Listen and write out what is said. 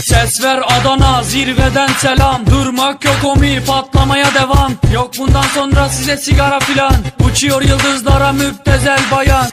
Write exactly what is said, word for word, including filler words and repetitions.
Ses ver Adana, zirveden selam. Durmak yok homie, patlamaya devam. Yok bundan sonra size sigara filan. Uçuyor yıldızlara müptezel bayan.